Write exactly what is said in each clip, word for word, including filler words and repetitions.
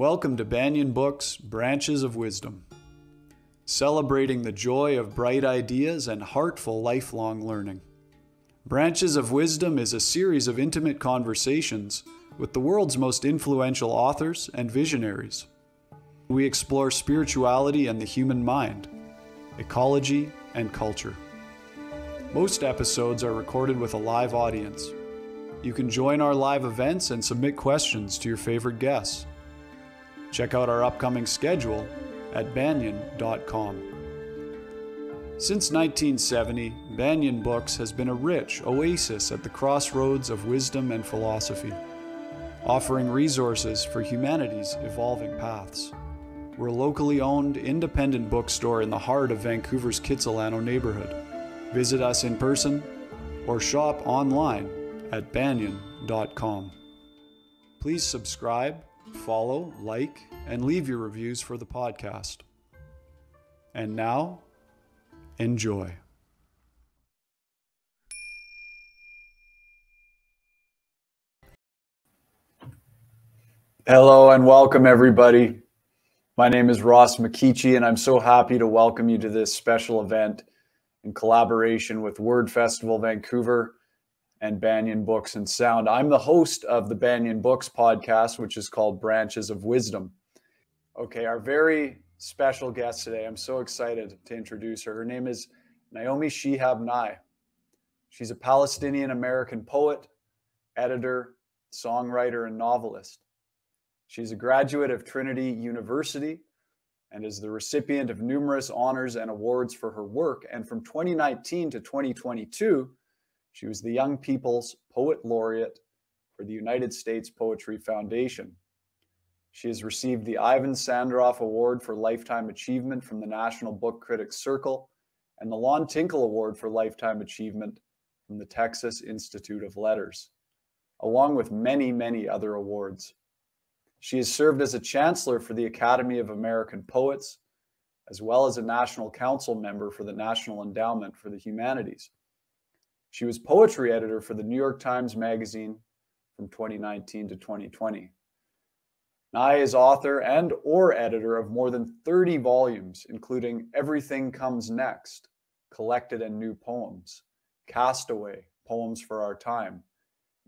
Welcome to Banyen Books, Branches of Wisdom, celebrating the joy of bright ideas and heartful lifelong learning. Branches of Wisdom is a series of intimate conversations with the world's most influential authors and visionaries. We explore spirituality and the human mind, ecology and culture. Most episodes are recorded with a live audience. You can join our live events and submit questions to your favorite guests. Check out our upcoming schedule at Banyen dot com. Since nineteen seventy, Banyen Books has been a rich oasis at the crossroads of wisdom and philosophy, offering resources for humanity's evolving paths. We're a locally owned, independent bookstore in the heart of Vancouver's Kitsilano neighborhood. Visit us in person or shop online at Banyen dot com. Please subscribe, follow, like, and leave your reviews for the podcast. And now, enjoy. Hello and welcome, everybody. My name is Ross McKeachie, and I'm so happy to welcome you to this special event in collaboration with Word Festival Vancouver and Banyen Books and Sound. I'm the host of the Banyen Books podcast, which is called Branches of Wisdom. Okay, our very special guest today, I'm so excited to introduce her. Her name is Naomi Shihab Nye. She's a Palestinian American poet, editor, songwriter, and novelist. She's a graduate of Trinity University and is the recipient of numerous honors and awards for her work. And from twenty nineteen to twenty twenty-two, she was the Young People's Poet Laureate for the United States Poetry Foundation. She has received the Ivan Sandrof Award for Lifetime Achievement from the National Book Critics Circle and the Lon Tinkle Award for Lifetime Achievement from the Texas Institute of Letters, along with many, many other awards. She has served as a chancellor for the Academy of American Poets, as well as a national council member for the National Endowment for the Humanities. She was poetry editor for the New York Times Magazine from twenty nineteen to twenty twenty. Nye is author and or editor of more than thirty volumes, including Everything Comes Next, Collected and New Poems, Castaway, Poems for Our Time,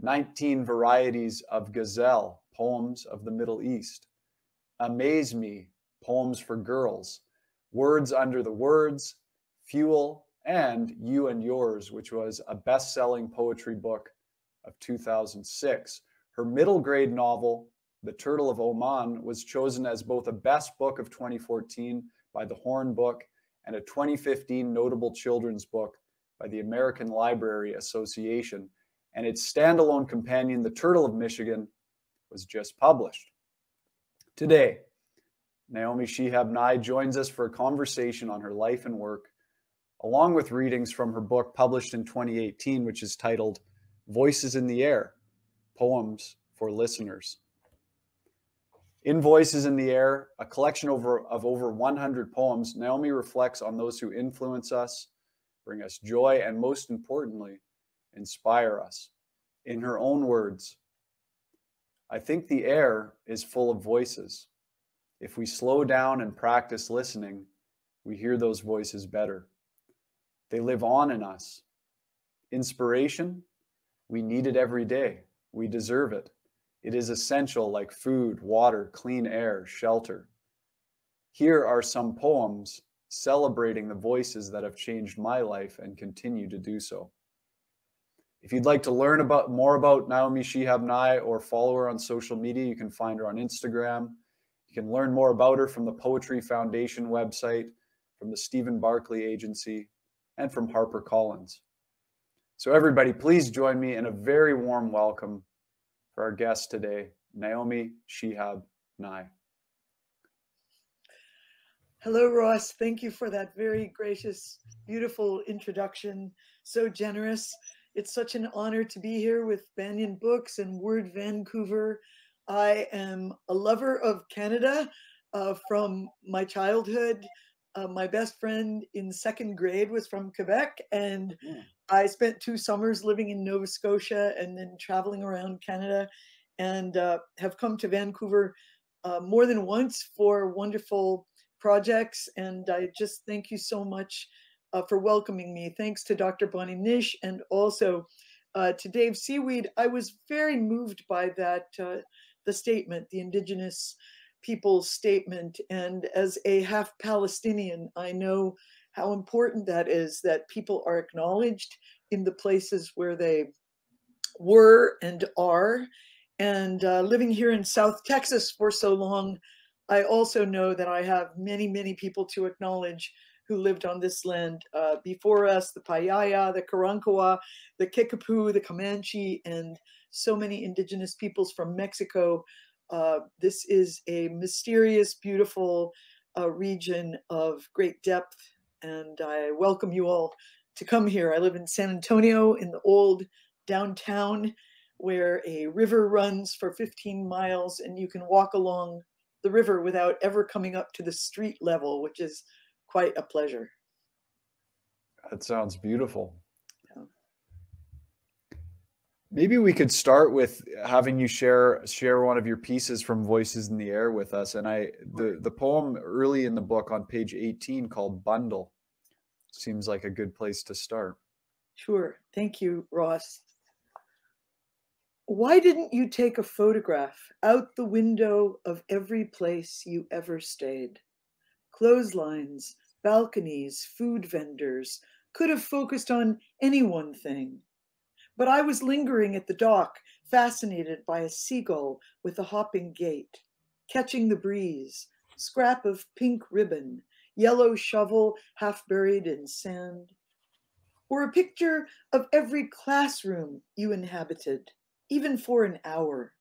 nineteen Varieties of Gazelle, Poems of the Middle East, Amaze Me, Poems for Girls, Words Under the Words, Fuel, and You and Yours, which was a best-selling poetry book of two thousand six. Her middle grade novel, The Turtle of Oman, was chosen as both a best book of twenty fourteen by the Horn Book and a twenty fifteen notable children's book by the American Library Association, and its standalone companion, The Turtle of Michigan, was just published. Today, Naomi Shihab Nye joins us for a conversation on her life and work, along with readings from her book published in twenty eighteen, which is titled Voices in the Air, Poems for Listeners. In Voices in the Air, a collection over, of over one hundred poems, Naomi reflects on those who influence us, bring us joy, and most importantly, inspire us. In her own words, "I think the air is full of voices. If we slow down and practice listening, we hear those voices better. They live on in us. Inspiration? We need it every day. We deserve it. It is essential, like food, water, clean air, shelter. Here are some poems celebrating the voices that have changed my life and continue to do so." If you'd like to learn about more about Naomi Shihab Nye or follow her on social media, you can find her on Instagram. You can learn more about her from the Poetry Foundation website, from the Stephen Barclay Agency, and from HarperCollins. So everybody, please join me in a very warm welcome for our guest today, Naomi Shihab Nye. Hello, Ross. Thank you for that very gracious, beautiful introduction. So generous. It's such an honor to be here with Banyen Books and Word Vancouver. I am a lover of Canada uh, from my childhood. Uh, my best friend in second grade was from Quebec, and yeah. I spent two summers living in Nova Scotia and then traveling around Canada, and uh, have come to Vancouver uh, more than once for wonderful projects. And I just thank you so much uh, for welcoming me. Thanks to Doctor Bonnie Nish and also uh, to Dave Seaweed. I was very moved by that, uh, the statement, the Indigenous people's statement. And as a half Palestinian, I know how important that is, that people are acknowledged in the places where they were and are. And uh, living here in South Texas for so long, I also know that I have many, many people to acknowledge who lived on this land uh, before us, the Payaya, the Karankawa, the Kickapoo, the Comanche, and so many indigenous peoples from Mexico. Uh, this is a mysterious, beautiful uh, region of great depth, and I welcome you all to come here. I live in San Antonio in the old downtown where a river runs for fifteen miles and you can walk along the river without ever coming up to the street level, which is quite a pleasure. That sounds beautiful. Yeah. Maybe we could start with having you share share one of your pieces from Voices in the Air with us. And I the, the poem early in the book on page eighteen called Bundle seems like a good place to start. Sure. Thank you, Ross. Why didn't you take a photograph out the window of every place you ever stayed? Clotheslines, balconies, food vendors, could have focused on any one thing. But I was lingering at the dock, fascinated by a seagull with a hopping gait, catching the breeze, scrap of pink ribbon, yellow shovel half buried in sand, or a picture of every classroom you inhabited, even for an hour.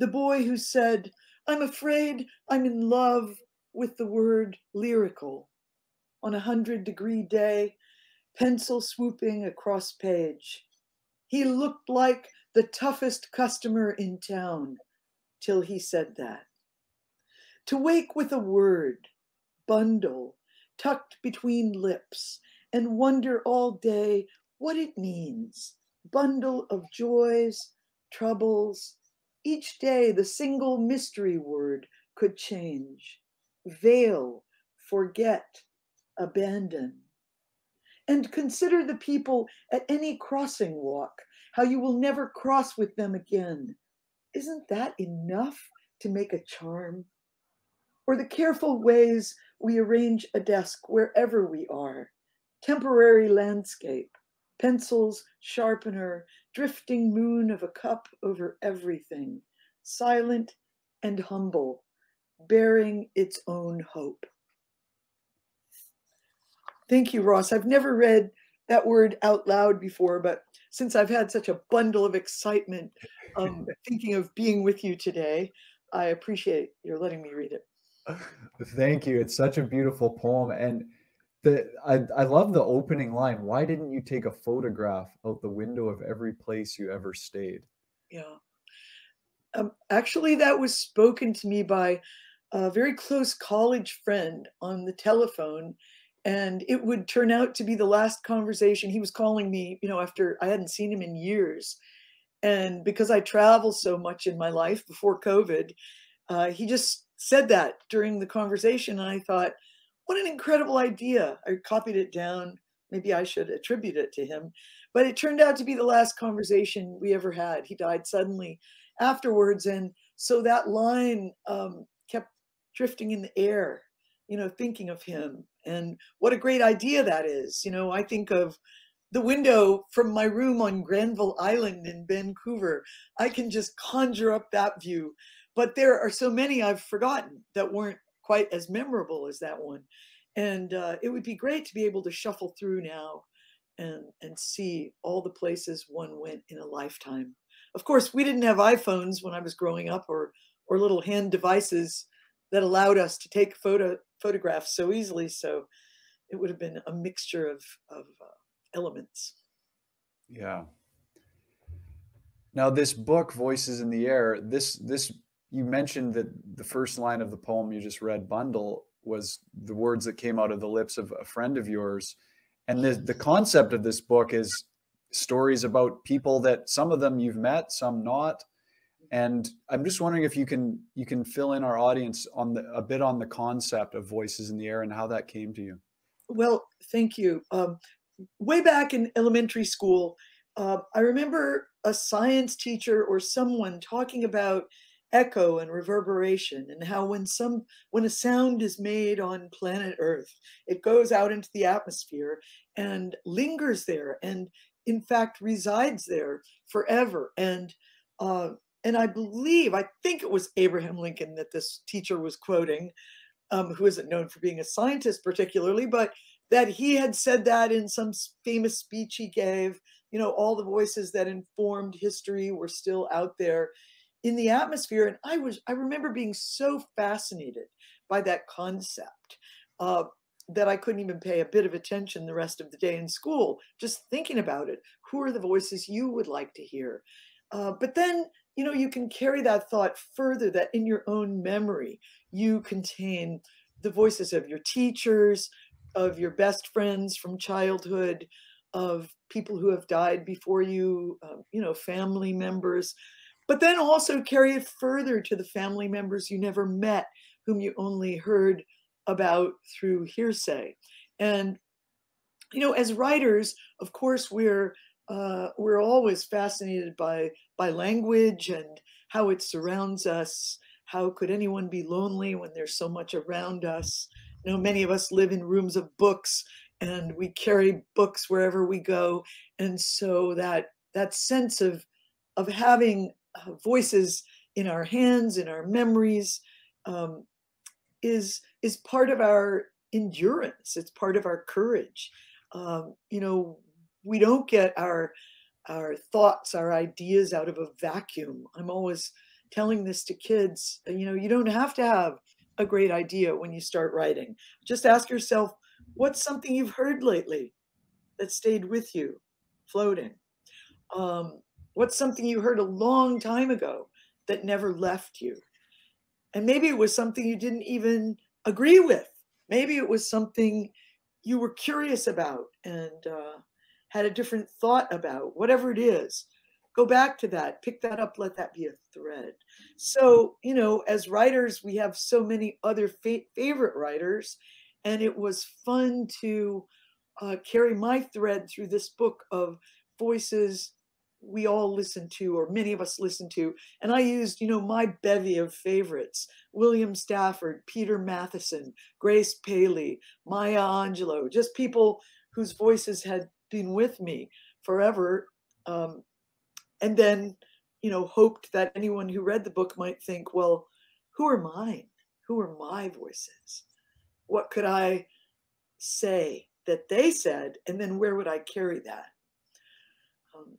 The boy who said, "I'm afraid I'm in love with the word lyrical," on a hundred degree day, pencil swooping across page. He looked like the toughest customer in town till he said that. To wake with a word, bundle, tucked between lips, and wonder all day what it means, bundle of joys, troubles. Each day the single mystery word could change. Veil, forget, abandon. And consider the people at any crossing walk, how you will never cross with them again. Isn't that enough to make a charm? Or the careful ways we arrange a desk wherever we are. Temporary landscape, pencils, sharpener, drifting moon of a cup over everything, silent and humble, bearing its own hope. Thank you, Ross. I've never read that word out loud before, but since I've had such a bundle of excitement um, thinking of being with you today, I appreciate your letting me read it. Thank you. It's such a beautiful poem. And the, I, I love the opening line. Why didn't you take a photograph out the window of every place you ever stayed? Yeah. Um, actually, that was spoken to me by a very close college friend on the telephone. And it would turn out to be the last conversation. He was calling me, you know, after I hadn't seen him in years. And because I travel so much in my life before COVID, uh, he just said that during the conversation, and I thought, what an incredible idea. I copied it down. Maybe I should attribute it to him, but it turned out to be the last conversation we ever had. He died suddenly afterwards, and so that line um, kept drifting in the air, you know, thinking of him. And what a great idea that is. You know, I think of the window from my room on Granville Island in Vancouver. I can just conjure up that view. But there are so many I've forgotten that weren't quite as memorable as that one. And uh, it would be great to be able to shuffle through now and, and see all the places one went in a lifetime. Of course, we didn't have iPhones when I was growing up, or, or little hand devices that allowed us to take photo, photographs so easily. So it would have been a mixture of, of uh, elements. Yeah. Now this book, Voices in the Air, this, this, you mentioned that the first line of the poem you just read, Bundle, was the words that came out of the lips of a friend of yours. And the, the concept of this book is stories about people that some of them you've met, some not. And I'm just wondering if you can you can fill in our audience on the, a bit on the concept of Voices in the Air and how that came to you. Well, thank you. Um, way back in elementary school, uh, I remember a science teacher or someone talking about echo and reverberation, and how when some when a sound is made on planet Earth, it goes out into the atmosphere and lingers there, and in fact resides there forever. And uh, and I believe I think it was Abraham Lincoln that this teacher was quoting, um, who isn't known for being a scientist particularly, but that he had said that in some famous speech he gave. You know, all the voices that informed history were still out there in the atmosphere. And I was, I remember being so fascinated by that concept uh, that I couldn't even pay a bit of attention the rest of the day in school, just thinking about it. Who are the voices you would like to hear? Uh, but then, you know, you can carry that thought further, that in your own memory, you contain the voices of your teachers, of your best friends from childhood, of people who have died before you, uh, you know, family members, but then also carry it further to the family members you never met, whom you only heard about through hearsay. And, you know, as writers, of course, we're, uh, we're always fascinated by, by language and how it surrounds us. How could anyone be lonely when there's so much around us? You know, many of us live in rooms of books, and we carry books wherever we go. And so that, that sense of, of having uh, voices in our hands, in our memories, um, is, is part of our endurance. It's part of our courage. Um, you know, we don't get our, our thoughts, our ideas out of a vacuum. I'm always telling this to kids, you know, you don't have to have a great idea when you start writing. Just ask yourself, what's something you've heard lately that stayed with you, floating? Um, what's something you heard a long time ago that never left you? And maybe it was something you didn't even agree with. Maybe it was something you were curious about and uh, had a different thought about. Whatever it is, go back to that, pick that up, let that be a thread. So, you know, as writers, we have so many other fa favorite writers. And it was fun to uh, carry my thread through this book of voices we all listen to, or many of us listen to. And I used, you know, my bevy of favorites: William Stafford, Peter Matheson, Grace Paley, Maya Angelou, just people whose voices had been with me forever. Um, and then, you know, hoped that anyone who read the book might think, well, who are mine? Who are my voices? What could I say that they said? And then where would I carry that? Um,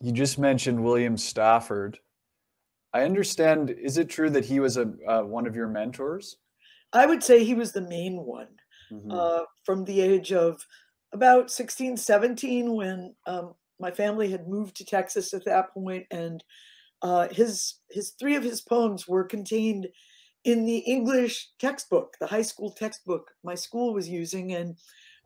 you just mentioned William Stafford. I understand, is it true that he was a uh, one of your mentors? I would say he was the main one. Mm-hmm. Uh, from the age of about sixteen, seventeen, when um, my family had moved to Texas at that point, and uh, his, his three of his poems were contained in the English textbook, the high school textbook my school was using. And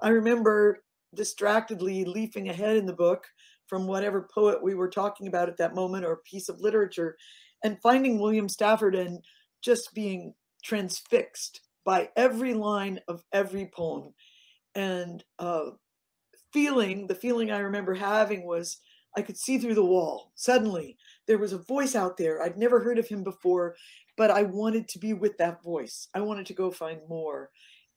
I remember distractedly leafing ahead in the book from whatever poet we were talking about at that moment, or piece of literature, and finding William Stafford and just being transfixed by every line of every poem. And uh, feeling, the feeling I remember having was, I could see through the wall. Suddenly, there was a voice out there. I'd never heard of him before, but I wanted to be with that voice. I wanted to go find more.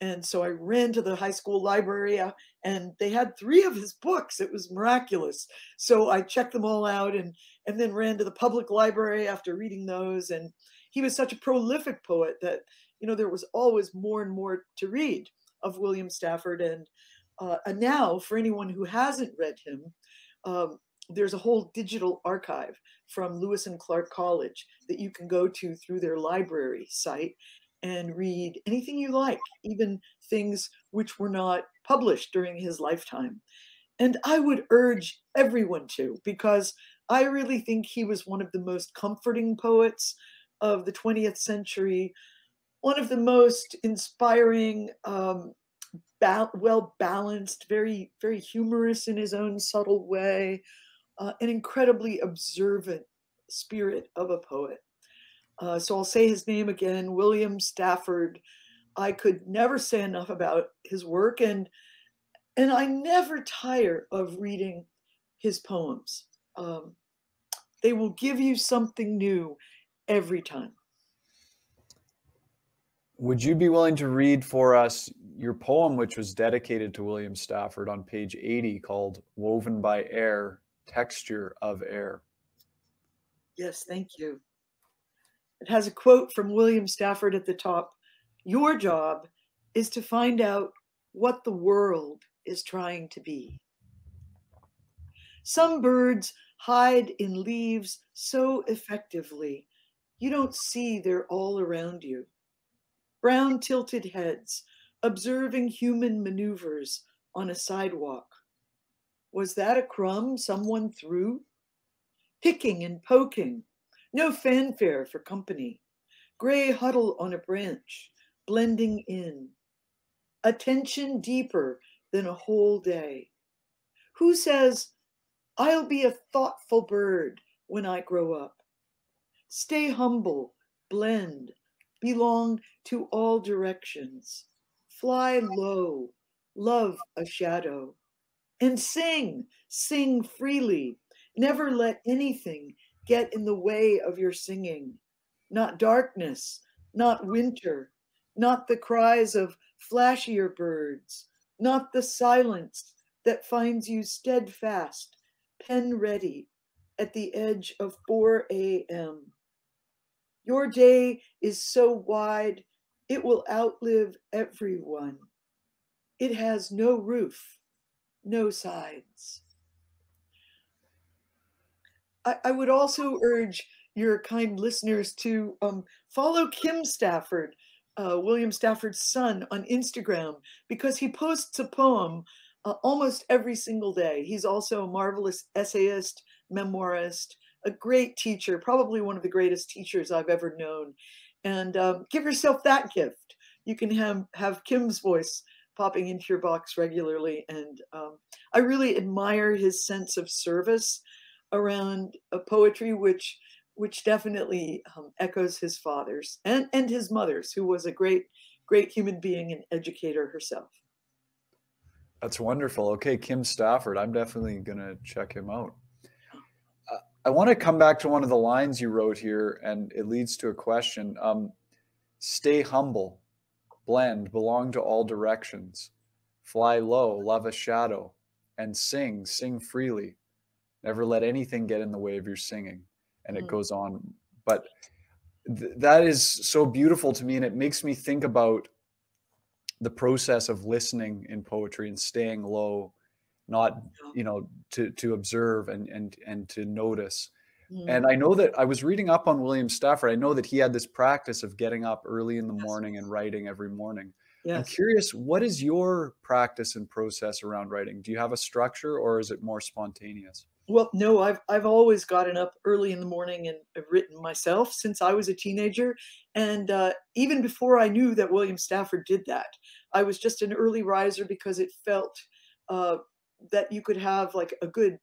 And so I ran to the high school library, and they had three of his books. It was miraculous. So I checked them all out, and, and then ran to the public library after reading those. And he was such a prolific poet that, you know, there was always more and more to read of William Stafford. And, uh, and now, for anyone who hasn't read him, um, there's a whole digital archive from Lewis and Clark College that you can go to through their library site and read anything you like, even things which were not published during his lifetime. And I would urge everyone to, because I really think he was one of the most comforting poets of the twentieth century, one of the most inspiring, um, ba- well-balanced, very, very humorous in his own subtle way, Uh, an incredibly observant spirit of a poet. Uh, so I'll say his name again, William Stafford. I could never say enough about his work, and and I never tire of reading his poems. Um, they will give you something new every time. Would you be willing to read for us your poem, which was dedicated to William Stafford on page eighty, called Woven by Air, Texture of Air? Yes, thank you. It has a quote from William Stafford at the top. Your job is to find out what the world is trying to be. Some birds hide in leaves so effectively, you don't see they're all around you. Brown tilted heads, observing human maneuvers on a sidewalk. Was that a crumb someone threw? Picking and poking, no fanfare for company. Gray huddle on a branch, blending in. Attention deeper than a whole day. Who says, I'll be a thoughtful bird when I grow up? Stay humble, blend, belong to all directions. Fly low, love a shadow. And sing, sing freely. Never let anything get in the way of your singing. Not darkness, not winter, not the cries of flashier birds, not the silence that finds you steadfast, pen ready, at the edge of four A M Your day is so wide, it will outlive everyone. It has no roof, no sides. I, I would also urge your kind listeners to um, follow Kim Stafford, uh, William Stafford's son, on Instagram, because he posts a poem uh, almost every single day. He's also a marvelous essayist, memoirist, a great teacher, probably one of the greatest teachers I've ever known. And um, give yourself that gift. You can have, have Kim's voice popping into your box regularly. And um, I really admire his sense of service around uh, poetry, which which definitely um, echoes his father's and, and his mother's, who was a great, great human being and educator herself. That's wonderful. Okay, Kim Stafford, I'm definitely going to check him out. Uh, I want to come back to one of the lines you wrote here, and it leads to a question. Um, stay humble, blend, belong to all directions, fly low, love a shadow, and sing, sing freely. Never let anything get in the way of your singing. And it goes on, but th that is so beautiful to me, and it makes me think about the process of listening in poetry and staying low, not, you know, to to observe and and and to notice. Mm. And I know that I was reading up on William Stafford. I know that he had this practice of getting up early in the yes. morning and writing every morning. Yes. I'm curious, what is your practice and process around writing? Do you have a structure, or is it more spontaneous? Well, no, I've, I've always gotten up early in the morning and I've written myself since I was a teenager. And uh, even before I knew that William Stafford did that, I was just an early riser because it felt uh, that you could have like a good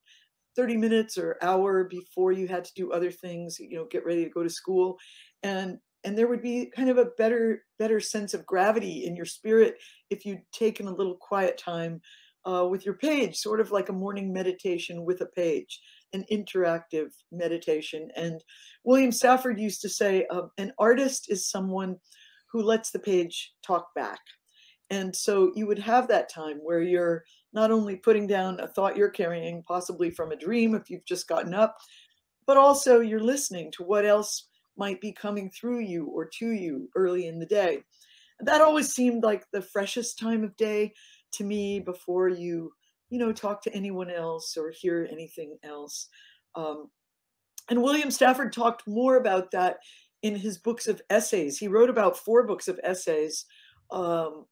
thirty minutes or hour before you had to do other things, you know, get ready to go to school. And, and there would be kind of a better, better sense of gravity in your spirit if you'd taken a little quiet time Uh, with your page, sort of like a morning meditation with a page, an interactive meditation. And William Stafford used to say, uh, an artist is someone who lets the page talk back. And so you would have that time where you're not only putting down a thought you're carrying, possibly from a dream if you've just gotten up, but also you're listening to what else might be coming through you or to you early in the day. That always seemed like the freshest time of day to me before you, you know, talk to anyone else or hear anything else. Um, and William Stafford talked more about that in his books of essays. He wrote about four books of essays um,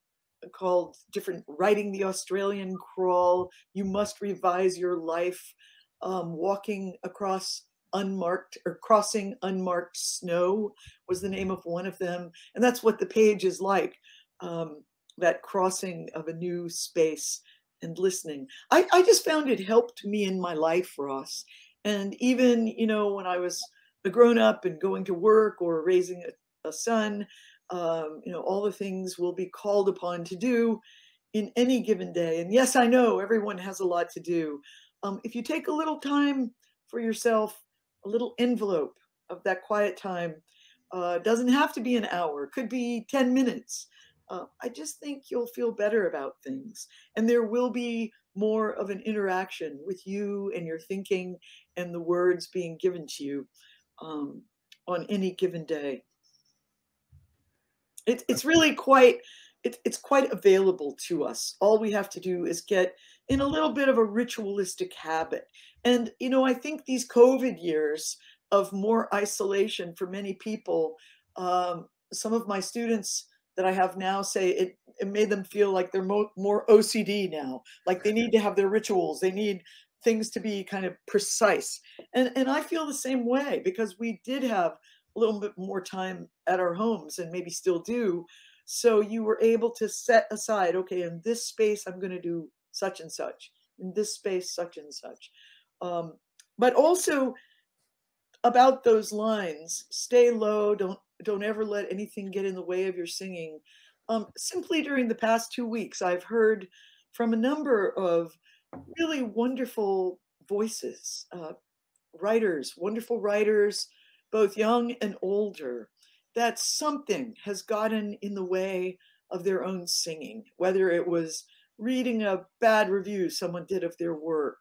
called different Writing the Australian Crawl, You Must Revise Your Life, um, Walking Across Unmarked or Crossing Unmarked Snow was the name of one of them. And that's what the page is like. Um, that crossing of a new space and listening. I, I just found it helped me in my life, Ross. And even, you know, when I was a grown up and going to work or raising a, a son, um, you know, all the things we'll be called upon to do in any given day. And yes, I know everyone has a lot to do. Um, if you take a little time for yourself, a little envelope of that quiet time, uh, doesn't have to be an hour, could be ten minutes. Uh, I just think you'll feel better about things. And there will be more of an interaction with you and your thinking and the words being given to you um, on any given day. It, it's really quite, it, it's quite available to us. All we have to do is get in a little bit of a ritualistic habit. And, you know, I think these COVID years of more isolation for many people, um, some of my students that I have now say it, it made them feel like they're mo more O C D now, like they need to have their rituals, they need things to be kind of precise. And, and I feel the same way, because we did have a little bit more time at our homes and maybe still do. So you were able to set aside, okay, in this space, I'm gonna do such and such, in this space, such and such. Um, but also about those lines, stay low, don't Don't ever let anything get in the way of your singing. Um, simply during the past two weeks, I've heard from a number of really wonderful voices, uh, writers, wonderful writers, both young and older, that something has gotten in the way of their own singing, whether it was reading a bad review someone did of their work,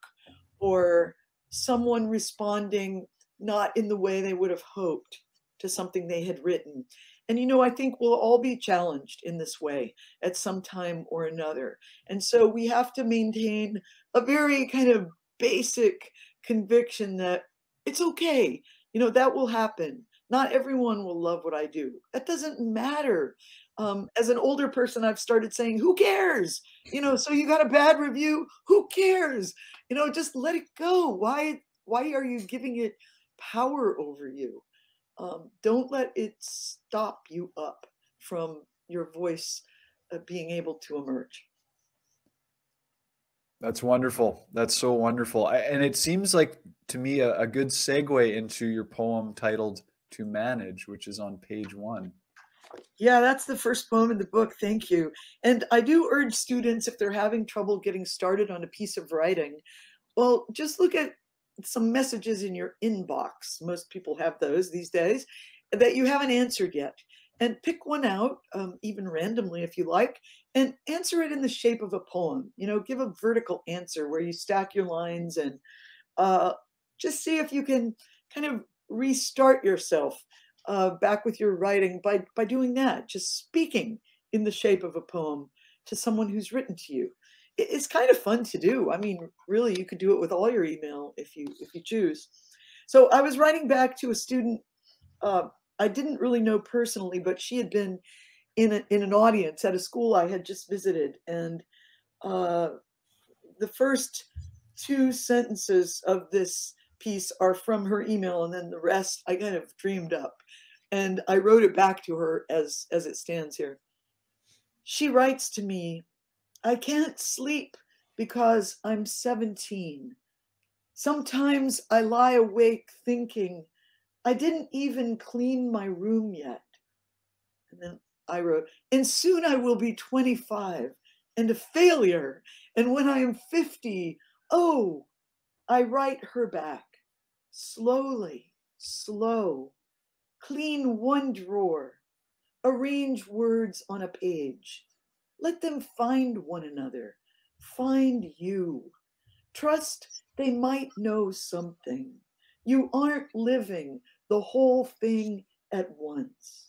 or someone responding not in the way they would have hoped to something they had written. And, you know, I think we'll all be challenged in this way at some time or another. And so we have to maintain a very kind of basic conviction that it's okay. You know, that will happen. Not everyone will love what I do. That doesn't matter. Um, as an older person, I've started saying, who cares? You know, so you got a bad review, who cares? You know, just let it go. Why, why are you giving it power over you? Um, don't let it stop you up from your voice uh, being able to emerge. That's wonderful. That's so wonderful. I, and it seems like to me a, a good segue into your poem titled To Manage, which is on page one. Yeah, that's the first poem in the book. Thank you. And I do urge students, if they're having trouble getting started on a piece of writing, well, just look at some messages in your inbox. Most people have those these days that you haven't answered yet, and pick one out, um, even randomly if you like, and answer it in the shape of a poem. You know, give a vertical answer where you stack your lines, and uh, just see if you can kind of restart yourself uh, back with your writing by, by doing that, just speaking in the shape of a poem to someone who's written to you. It's kind of fun to do. I mean, really, you could do it with all your email if you if you choose. So I was writing back to a student uh, I didn't really know personally, but she had been in a, in an audience at a school I had just visited, and uh, the first two sentences of this piece are from her email, and then the rest I kind of dreamed up, and I wrote it back to her as as it stands here. She writes to me. I can't sleep because I'm seventeen. Sometimes I lie awake thinking, I didn't even clean my room yet. And then I wrote, and soon I will be twenty-five and a failure. And when I am fifty, oh, I write her back. Slowly, slow, clean one drawer, arrange words on a page. Let them find one another, find you. Trust they might know something. You aren't living the whole thing at once.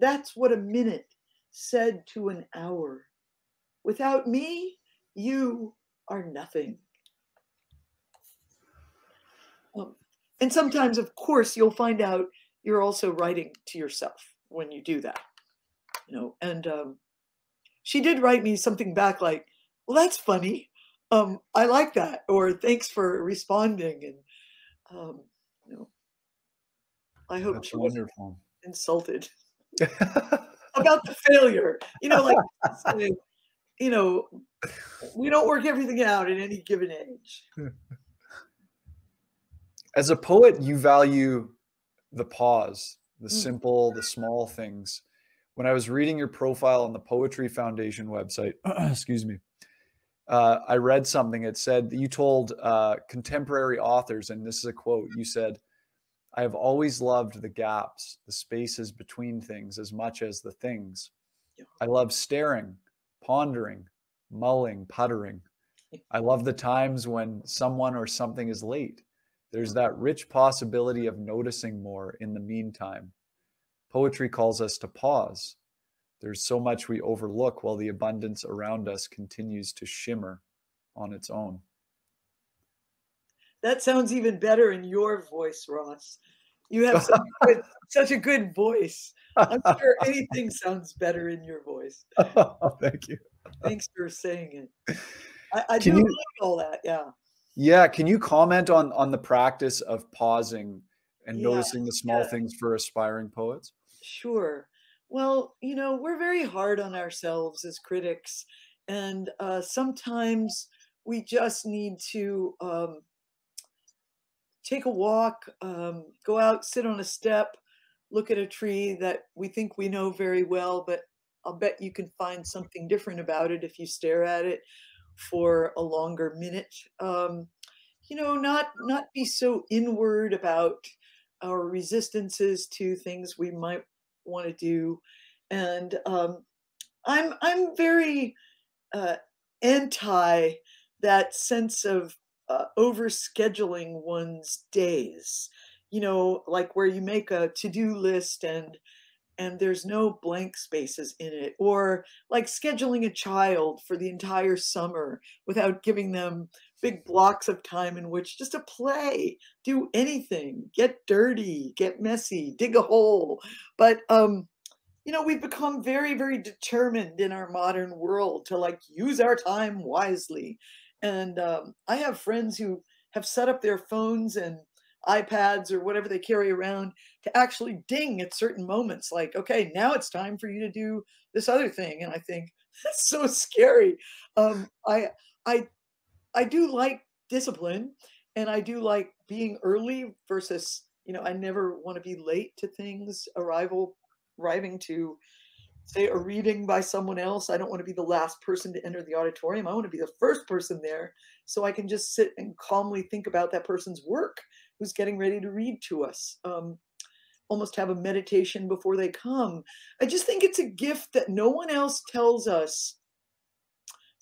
That's what a minute said to an hour. Without me, you are nothing. Um, and sometimes, of course, you'll find out you're also writing to yourself when you do that, you know, and, um, she did write me something back like, well, that's funny. Um, I like that. Or thanks for responding. And, um, you know, I hope that's she wasn't insulted about the failure. You know, like, I mean, you know, we don't work everything out at any given age. As a poet, you value the pause, the simple, the small things. When I was reading your profile on the Poetry Foundation website, excuse me, uh, I read something. It said that you told uh, contemporary authors, and this is a quote, you said, "I have always loved the gaps, the spaces between things as much as the things. I love staring, pondering, mulling, puttering. I love the times when someone or something is late. There's that rich possibility of noticing more in the meantime. Poetry calls us to pause. There's so much we overlook while the abundance around us continues to shimmer on its own." That sounds even better in your voice, Ross. You have such a good, such a good voice. I'm sure anything sounds better in your voice. Oh, thank you. Thanks for saying it. I, I do you, like all that, yeah. Yeah, can you comment on, on the practice of pausing and yeah, noticing the small yeah. things for aspiring poets? Sure. Well, you know, we're very hard on ourselves as critics, and uh, sometimes we just need to um, take a walk, um, go out, sit on a step, look at a tree that we think we know very well, but I'll bet you can find something different about it if you stare at it for a longer minute. Um, you know, not not be so inward about our resistances to things we might want to do. And um, I'm, I'm very uh, anti that sense of uh, overscheduling one's days, you know, like where you make a to-do list and and there's no blank spaces in it, or like scheduling a child for the entire summer without giving them big blocks of time in which just to play, do anything, get dirty, get messy, dig a hole. But, um, you know, we've become very, very determined in our modern world to like use our time wisely. And um, I have friends who have set up their phones and iPads or whatever they carry around to actually ding at certain moments, like, okay, now it's time for you to do this other thing. And I think that's so scary. Um, I, I, I do like discipline, and I do like being early versus, you know, I never want to be late to things, arrival, arriving to say a reading by someone else. I don't want to be the last person to enter the auditorium. I want to be the first person there so I can just sit and calmly think about that person's work who's getting ready to read to us, um, almost have a meditation before they come. I just think it's a gift that no one else tells us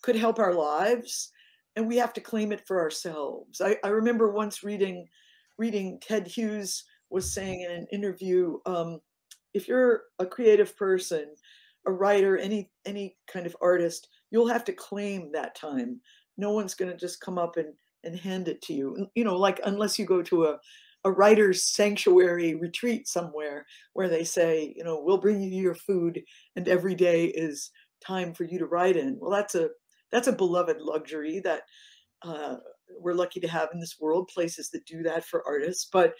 could help our lives, and we have to claim it for ourselves. I, I remember once reading, reading Ted Hughes was saying in an interview, um, if you're a creative person, a writer, any, any kind of artist, you'll have to claim that time. No one's going to just come up and and hand it to you, you know, like unless you go to a, a writer's sanctuary retreat somewhere where they say, you know, we'll bring you your food and every day is time for you to write in. Well, that's a, that's a beloved luxury that uh, we're lucky to have in this world, places that do that for artists. But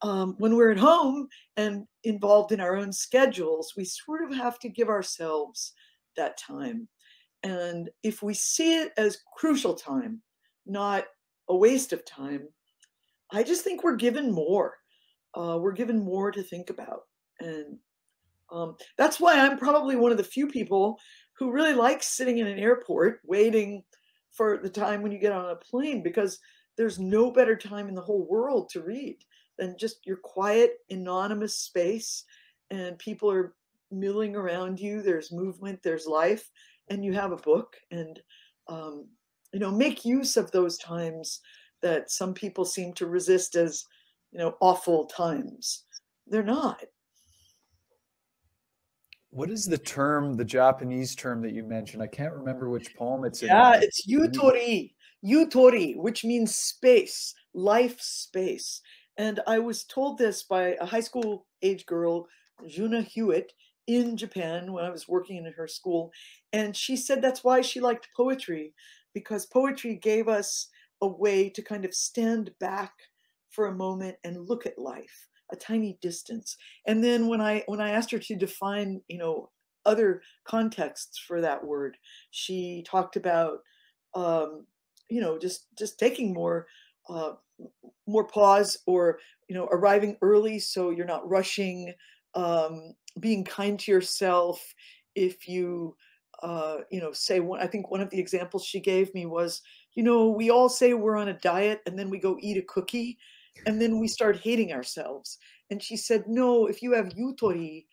um, when we're at home and involved in our own schedules, we sort of have to give ourselves that time. And if we see it as crucial time, not a waste of time, I just think we're given more. Uh, we're given more to think about. And um, that's why I'm probably one of the few people who really likes sitting in an airport waiting for the time when you get on a plane, because there's no better time in the whole world to read than just your quiet, anonymous space, and people are milling around you. There's movement, there's life, and you have a book. And um, you know, make use of those times that some people seem to resist as, you know, awful times. They're not. What is the term, the Japanese term that you mentioned? I can't remember which poem it's in. Yeah, it's yutori, yutori, which means space, life space. And I was told this by a high school age girl, Juna Hewitt, in Japan when I was working in her school. And she said that's why she liked poetry, because poetry gave us a way to kind of stand back for a moment and look at life, a tiny distance. And then when I when I asked her to define, you know, other contexts for that word, she talked about, um, you know, just just taking more uh, more pause, or, you know, arriving early so you're not rushing, um, being kind to yourself. If you, uh, you know, say one, I think one of the examples she gave me was, you know, we all say we're on a diet and then we go eat a cookie and then we start hating ourselves. And she said, no, if you have yutori,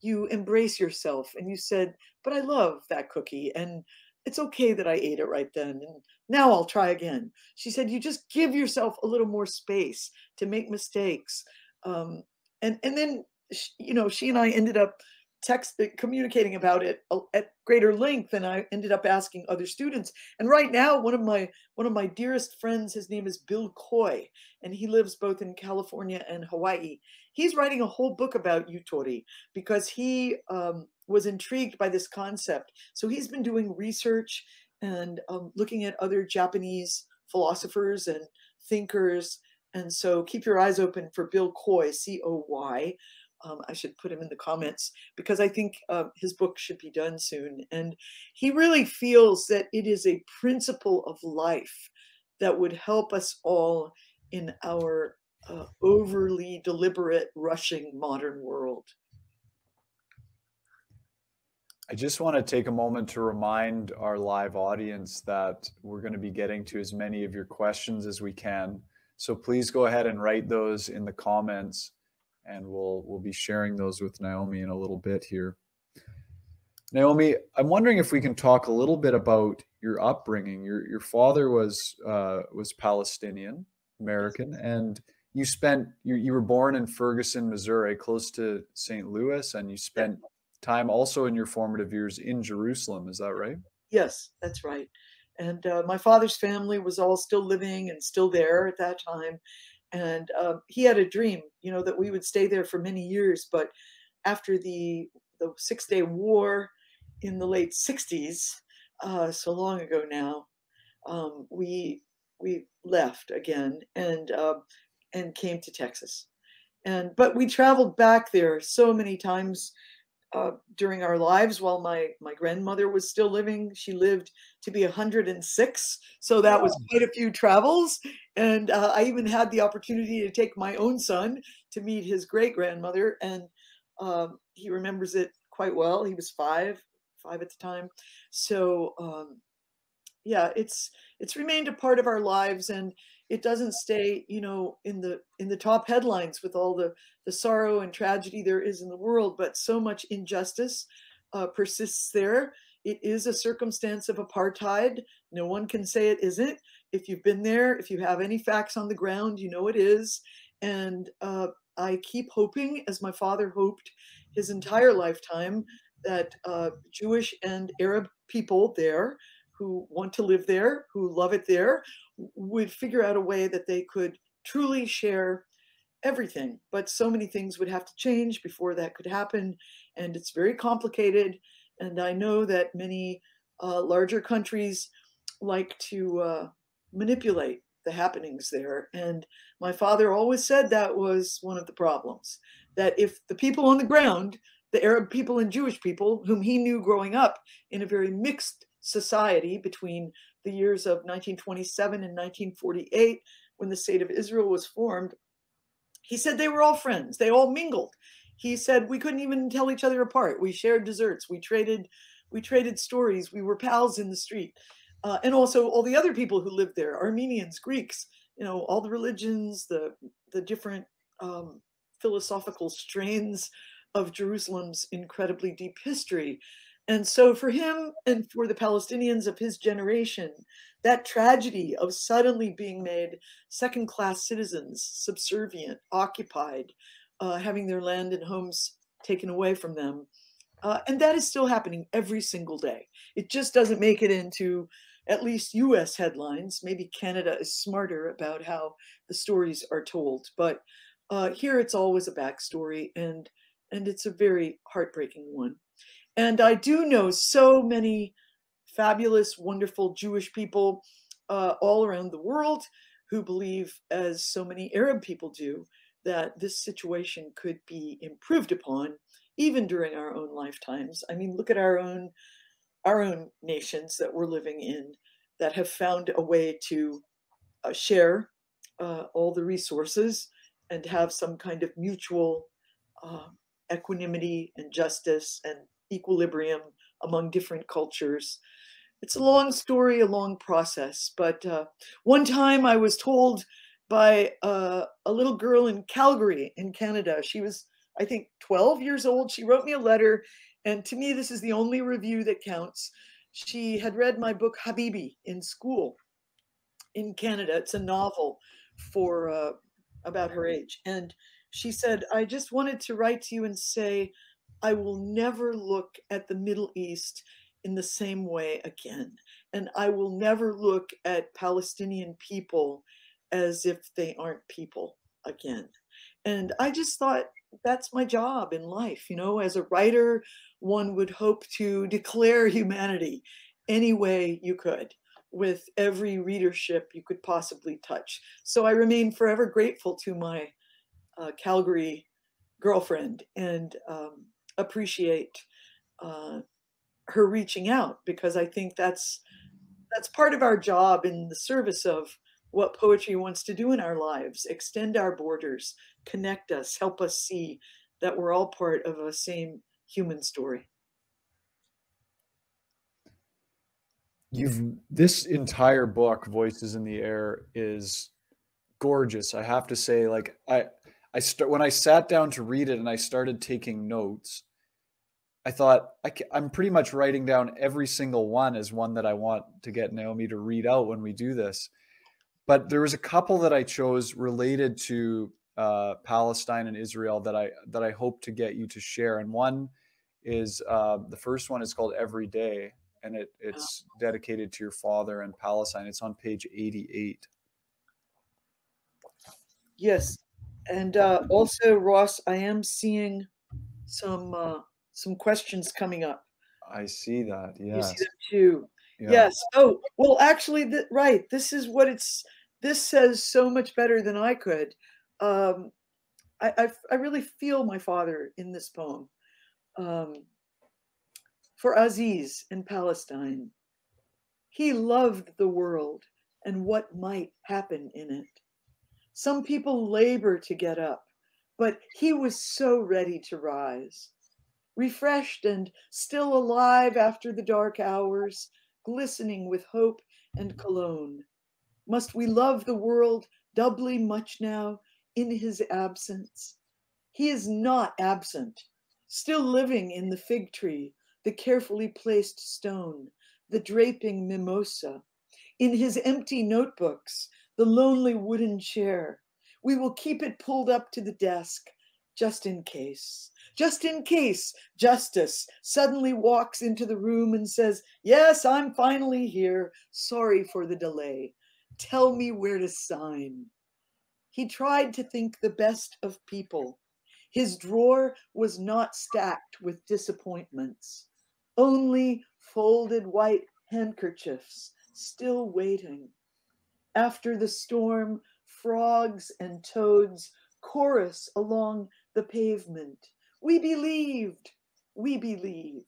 you embrace yourself. And you said, but I love that cookie, and it's okay that I ate it right then, and now I'll try again. She said, you just give yourself a little more space to make mistakes. Um, and, and then, she, you know, she and I ended up text communicating about it at greater length, and I ended up asking other students. And right now, one of my one of my dearest friends, his name is Bill Coy, and he lives both in California and Hawaii. He's writing a whole book about yutori because he um, was intrigued by this concept. So he's been doing research and um, looking at other Japanese philosophers and thinkers. And so keep your eyes open for Bill Coy, C O Y. Um, I should put him in the comments, because I think uh, his book should be done soon. And he really feels that it is a principle of life that would help us all in our uh, overly deliberate, rushing modern world. I just want to take a moment to remind our live audience that we're going to be getting to as many of your questions as we can. So please go ahead and write those in the comments, and we'll we'll be sharing those with Naomi in a little bit here. Naomi, I'm wondering if we can talk a little bit about your upbringing. Your your father was uh, was Palestinian American, and you spent you you were born in Ferguson, Missouri, close to Saint Louis, and you spent time also in your formative years in Jerusalem. Is that right? Yes, that's right. And uh, my father's family was all still living and still there at that time. And uh, he had a dream, you know, that we would stay there for many years. But after the, the Six-Day War in the late sixties, uh, so long ago now, um, we we left again and uh, and came to Texas. And but we traveled back there so many times uh, during our lives while my my grandmother was still living. She lived to be one hundred and six, so that was quite a few travels. And uh, I even had the opportunity to take my own son to meet his great-grandmother, and um, he remembers it quite well. He was five, five at the time. So um, yeah, it's it's remained a part of our lives, and it doesn't stay, you know, in the in the top headlines with all the the sorrow and tragedy there is in the world. But so much injustice uh, persists there. It is a circumstance of apartheid. No one can say it isn't. If you've been there, if you have any facts on the ground, you know it is. And uh, I keep hoping, as my father hoped his entire lifetime, that uh, Jewish and Arab people there who want to live there, who love it there, would figure out a way that they could truly share everything. But so many things would have to change before that could happen. And it's very complicated. And I know that many uh, larger countries like to uh, manipulate the happenings there. And my father always said that was one of the problems, that if the people on the ground, the Arab people and Jewish people, whom he knew growing up in a very mixed society between the years of nineteen twenty-seven and nineteen forty-eight, when the state of Israel was formed, he said they were all friends. They all mingled. He said we couldn't even tell each other apart. We shared desserts. We traded, we traded stories. We were pals in the street. Uh, and also all the other people who lived there, Armenians, Greeks, you know, all the religions, the, the different um, philosophical strains of Jerusalem's incredibly deep history. And so for him and for the Palestinians of his generation, that tragedy of suddenly being made second-class citizens, subservient, occupied, uh, having their land and homes taken away from them, uh, and that is still happening every single day. It just doesn't make it into at least U S headlines. Maybe Canada is smarter about how the stories are told, but uh, here it's always a backstory, and, and it's a very heartbreaking one. And I do know so many fabulous, wonderful Jewish people uh, all around the world who believe, as so many Arab people do, that this situation could be improved upon even during our own lifetimes. I mean, look at our own our own nations that we're living in that have found a way to uh, share uh, all the resources and have some kind of mutual uh, equanimity and justice and equilibrium among different cultures. It's a long story, a long process, but uh, one time I was told by uh, a little girl in Calgary in Canada, she was, I think, twelve years old. She wrote me a letter, and to me, this is the only review that counts. She had read my book, Habibi, in school in Canada. It's a novel for uh, about her age. And she said, I just wanted to write to you and say, I will never look at the Middle East in the same way again. And I will never look at Palestinian people as if they aren't people again. And I just thought, that's my job in life. You know, as a writer, one would hope to declare humanity any way you could, with every readership you could possibly touch. So I remain forever grateful to my uh, Calgary girlfriend, and um, appreciate uh, her reaching out, because I think that's that's part of our job in the service of what poetry wants to do in our lives: extend our borders, connect us, help us see that we're all part of a same human story. You've, this entire book, Voices in the Air, is gorgeous. I have to say, like, I, I start, when I sat down to read it and I started taking notes, I thought, I can, I'm pretty much writing down every single one as one that I want to get Naomi to read out when we do this. But there was a couple that I chose related to uh, Palestine and Israel that I that I hope to get you to share. And one is, uh, the first one is called Every Day, and it, it's dedicated to your father and Palestine. It's on page eighty-eight. Yes, and uh, also, Ross, I am seeing some uh, some questions coming up. I see that. Yes. You see that too. Yeah. Yes. Oh, well, actually, th right. This is what it's. This says so much better than I could. Um, I, I, I really feel my father in this poem. Um, for Aziz in Palestine, he loved the world and what might happen in it. Some people labor to get up, but he was so ready to rise. Refreshed and still alive after the dark hours, glistening with hope and cologne. Must we love the world doubly much now in his absence? He is not absent, still living in the fig tree, the carefully placed stone, the draping mimosa. In his empty notebooks, the lonely wooden chair. We will keep it pulled up to the desk, just in case. Just in case justice suddenly walks into the room and says, yes, I'm finally here. Sorry for the delay. Tell me where to sign. He tried to think the best of people. His drawer was not stacked with disappointments, only folded white handkerchiefs, still waiting. After the storm, frogs and toads chorus along the pavement. We believed, we believed.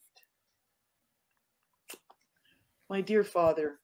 My dear father,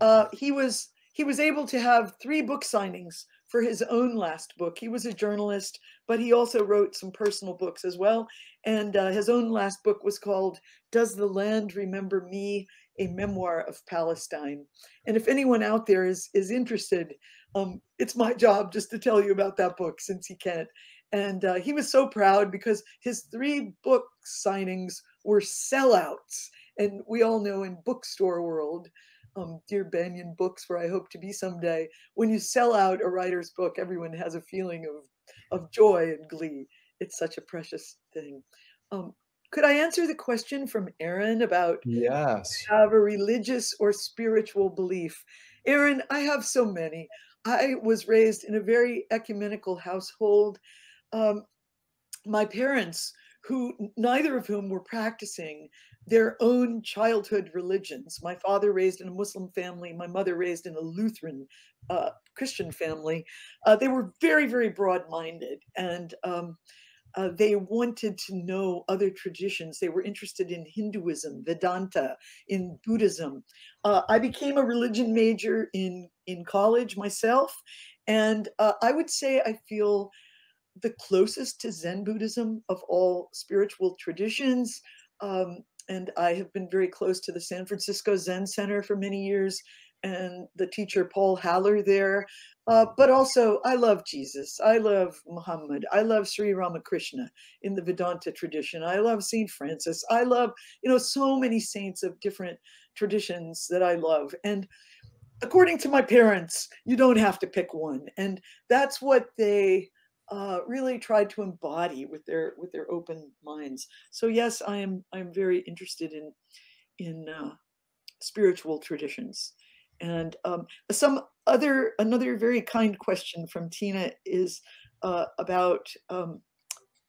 uh, he was he was able to have three book signings for his own last book. He was a journalist, but he also wrote some personal books as well. And uh, his own last book was called Does the Land Remember Me? A Memoir of Palestine. And if anyone out there is, is interested, um, it's my job just to tell you about that book since he can't. And uh, he was so proud because his three book signings were sellouts. And we all know in bookstore world, um, dear Banyen Books, where I hope to be someday, when you sell out a writer's book, everyone has a feeling of, of joy and glee. It's such a precious thing. Um, could I answer the question from Aaron about yes. Do you have a religious or spiritual belief? Aaron, I have so many. I was raised in a very ecumenical household. Um, my parents, who neither of whom were practicing their own childhood religions. My father raised in a Muslim family, my mother raised in a Lutheran uh, Christian family. Uh, they were very, very broad-minded, and um, uh, they wanted to know other traditions. They were interested in Hinduism, Vedanta, in Buddhism. Uh, I became a religion major in, in college myself, And uh, I would say I feel the closest to Zen Buddhism of all spiritual traditions. Um, and I have been very close to the San Francisco Zen Center for many years and the teacher Paul Haller there. Uh, but also I love Jesus, I love Muhammad, I love Sri Ramakrishna in the Vedanta tradition, I love Saint Francis, I love, you know, so many saints of different traditions that I love. And according to my parents, you don't have to pick one. And that's what they uh, really tried to embody with their with their open minds. So yes, I am I'm very interested in, in uh, spiritual traditions. And um, some other, another very kind question from Tina is uh, about um,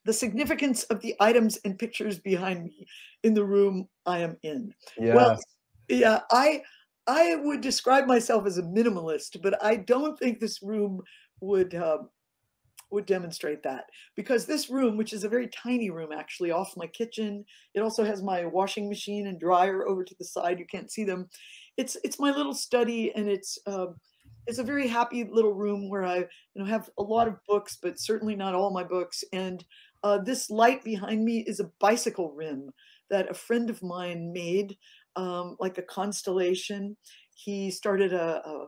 the significance of the items and pictures behind me in the room I am in. Yeah. Well, yeah, I, I would describe myself as a minimalist, but I don't think this room would, uh, would demonstrate that, because this room, which is a very tiny room actually off my kitchen, it also has my washing machine and dryer over to the side, you can't see them. It's it's my little study, and it's uh, it's a very happy little room where I you know have a lot of books, but certainly not all my books. And uh, this light behind me is a bicycle rim that a friend of mine made, um, like a constellation. He started a, a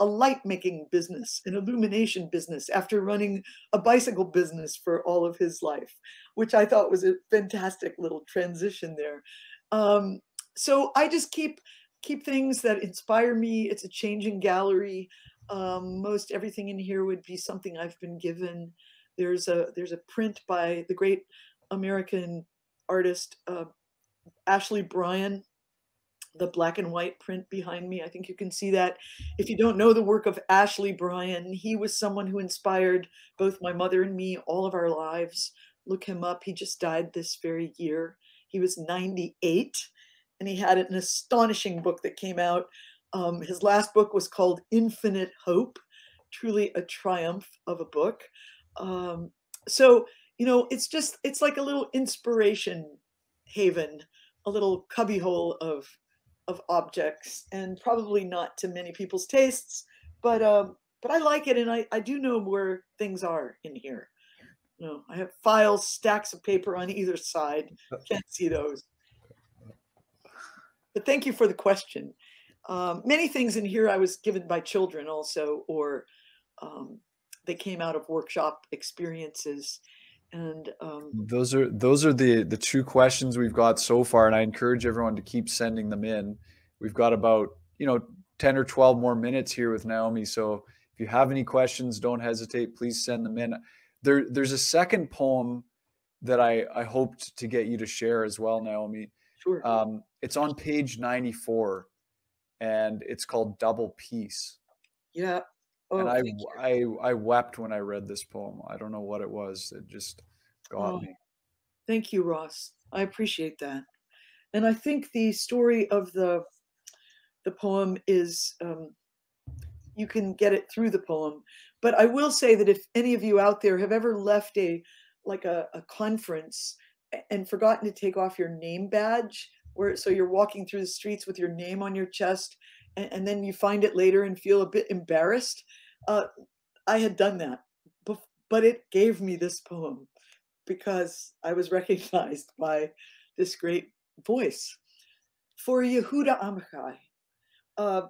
a light making business, an illumination business, after running a bicycle business for all of his life, which I thought was a fantastic little transition there. Um, so I just keep. keep things that inspire me. It's a changing gallery. Um, most everything in here would be something I've been given. There's a there's a print by the great American artist uh, Ashley Bryan, the black and white print behind me. I think you can see that. If you don't know the work of Ashley Bryan, he was someone who inspired both my mother and me all of our lives. Look him up. He just died this very year. He was ninety-eight. And he had an astonishing book that came out. Um, his last book was called Infinite Hope, truly a triumph of a book. Um, so, you know, it's just, it's like a little inspiration haven, a little cubbyhole of, of objects, and probably not to many people's tastes, but, um, but I like it. And I, I do know where things are in here. You know, I have files, stacks of paper on either side. Can't see those. But thank you for the question. Um, many things in here I was given by children also, or um, they came out of workshop experiences. And um, those are those are the, the two questions we've got so far. And I encourage everyone to keep sending them in. We've got about, you know, ten or twelve more minutes here with Naomi. So if you have any questions, don't hesitate, please send them in. There, there's a second poem that I, I hoped to get you to share as well, Naomi. Sure. Um, it's on page ninety-four, and it's called Double Peace. Yeah. Oh, and I, I, I wept when I read this poem. I don't know what it was. It just got oh, me. Thank you, Ross. I appreciate that. And I think the story of the, the poem is, um, you can get it through the poem, but I will say that if any of you out there have ever left a, like a, a conference and forgotten to take off your name badge, where so you're walking through the streets with your name on your chest, and, and then you find it later and feel a bit embarrassed. Uh, I had done that, but, but it gave me this poem because I was recognized by this great voice. For Yehuda Amichai, uh,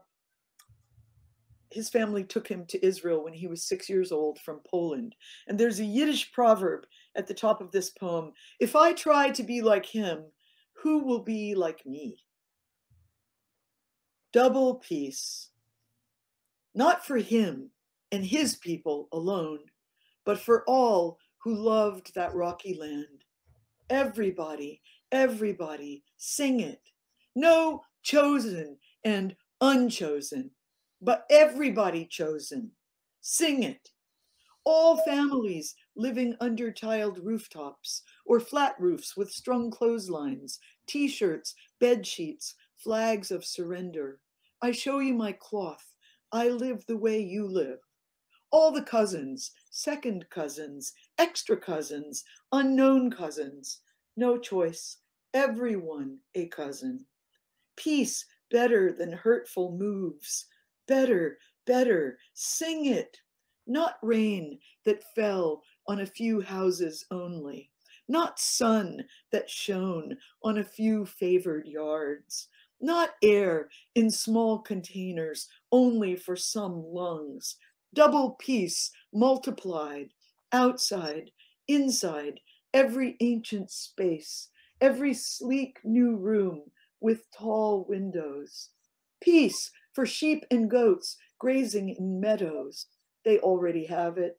his family took him to Israel when he was six years old from Poland. And there's a Yiddish proverb at the top of this poem: if I try to be like him, who will be like me? Double peace, not for him and his people alone, but for all who loved that rocky land. Everybody, everybody, sing it. No chosen and unchosen, but everybody chosen. Sing it. All families living under tiled rooftops or flat roofs with strung clotheslines, t-shirts, bed sheets, flags of surrender. I show you my cloth. I live the way you live. All the cousins, second cousins, extra cousins, unknown cousins. No choice. Everyone a cousin. Peace better than hurtful moves. Better, better, sing it. not rain that fell on a few houses only, not sun that shone on a few favored yards, not air in small containers only for some lungs, double peace multiplied, outside, inside, every ancient space, every sleek new room with tall windows. Peace for sheep and goats grazing in meadows. They already have it.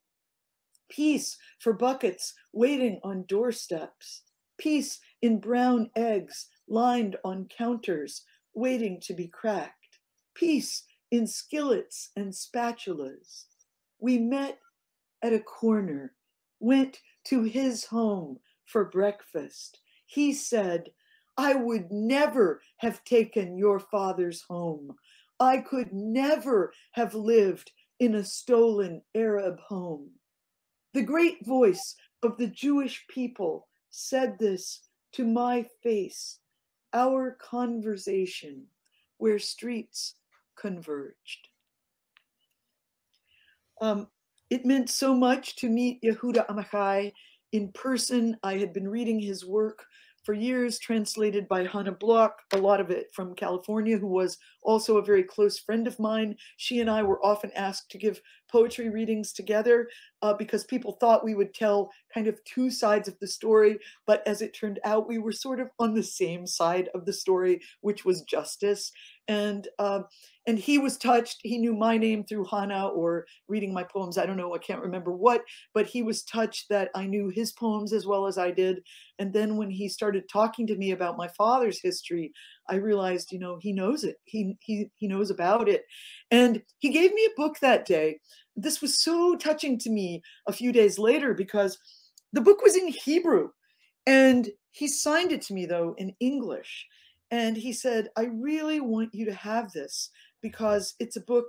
Peace for buckets waiting on doorsteps. Peace in brown eggs lined on counters waiting to be cracked. Peace in skillets and spatulas. We met at a corner, went to his home for breakfast. He said, I would never have taken your father's home. I could never have lived in a stolen Arab home. The great voice of the Jewish people said this to my face, our conversation where streets converged. Um, it meant so much to meet Yehuda Amichai in person. I had been reading his work for years, translated by Hannah Bloch, a lot of it from California, who was also a very close friend of mine. She and I were often asked to give poetry readings together uh, because people thought we would tell kind of two sides of the story, but as it turned out, we were sort of on the same side of the story, which was justice. And uh, and he was touched. He knew my name through Hannah or reading my poems. I don't know, I can't remember what, but he was touched that I knew his poems as well as I did. And then when he started talking to me about my father's history, I realized, you know, he knows it. He, he, he knows about it. And he gave me a book that day. This was so touching to me a few days later because the book was in Hebrew and he signed it to me though in English. And he said, I really want you to have this because it's a book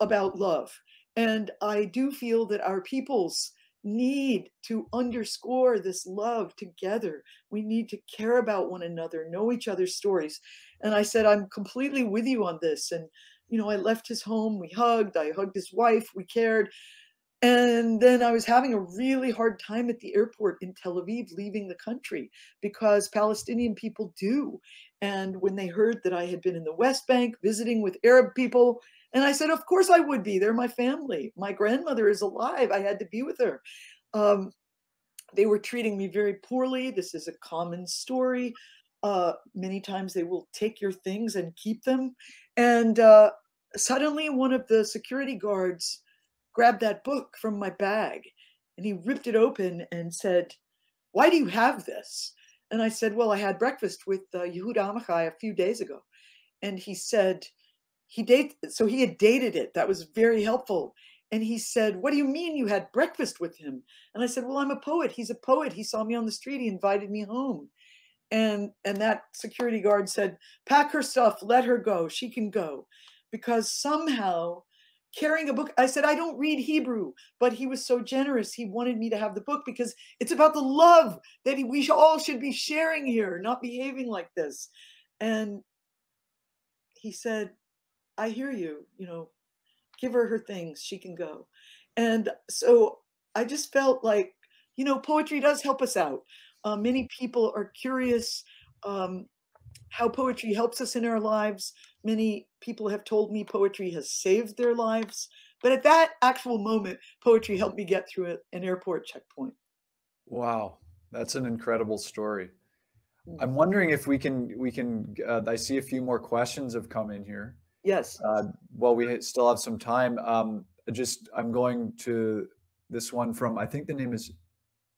about love. And I do feel that our peoples need to underscore this love together. We need to care about one another, know each other's stories. And I said, I'm completely with you on this. And, you know, I left his home, we hugged, I hugged his wife, we cared. And then I was having a really hard time at the airport in Tel Aviv leaving the country because Palestinian people do. And when they heard that I had been in the West Bank visiting with Arab people, and I said, of course I would be. They're my family. My grandmother is alive. I had to be with her. Um, they were treating me very poorly. This is a common story. Uh, many times they will take your things and keep them. And uh, suddenly one of the security guards grabbed that book from my bag and he ripped it open and said, why do you have this? And I said, well, I had breakfast with uh, Yehuda Amichai a few days ago. And he said, he date, so he had dated it. That was very helpful. And he said, what do you mean you had breakfast with him? And I said, well, I'm a poet. He's a poet. He saw me on the street. He invited me home. And, and that security guard said, pack her stuff, let her go. She can go. Because somehow carrying a book. I said, I don't read Hebrew, but he was so generous. He wanted me to have the book because it's about the love that we all should be sharing here, not behaving like this. And he said, I hear you, you know, give her her things, she can go. And so I just felt like, you know, poetry does help us out. Uh, many people are curious um, how poetry helps us in our lives. Many people have told me poetry has saved their lives, but at that actual moment, poetry helped me get through an airport checkpoint. Wow, that's an incredible story. I'm wondering if we can, we can. Uh, I see a few more questions have come in here. Yes. Uh, well, we still have some time. Um, just, I'm going to this one from, I think the name is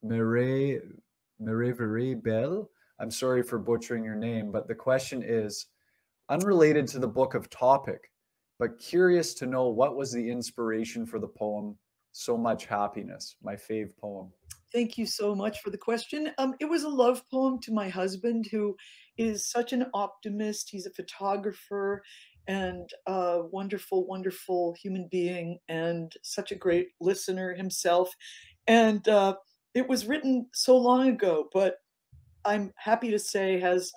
Mireille Bell. I'm sorry for butchering your name, but the question is, unrelated to the book of topic, but curious to know what was the inspiration for the poem, So Much Happiness, my fave poem. Thank you so much for the question. Um, it was a love poem to my husband, who is such an optimist. He's a photographer and a wonderful, wonderful human being and such a great listener himself. And uh, it was written so long ago, but I'm happy to say has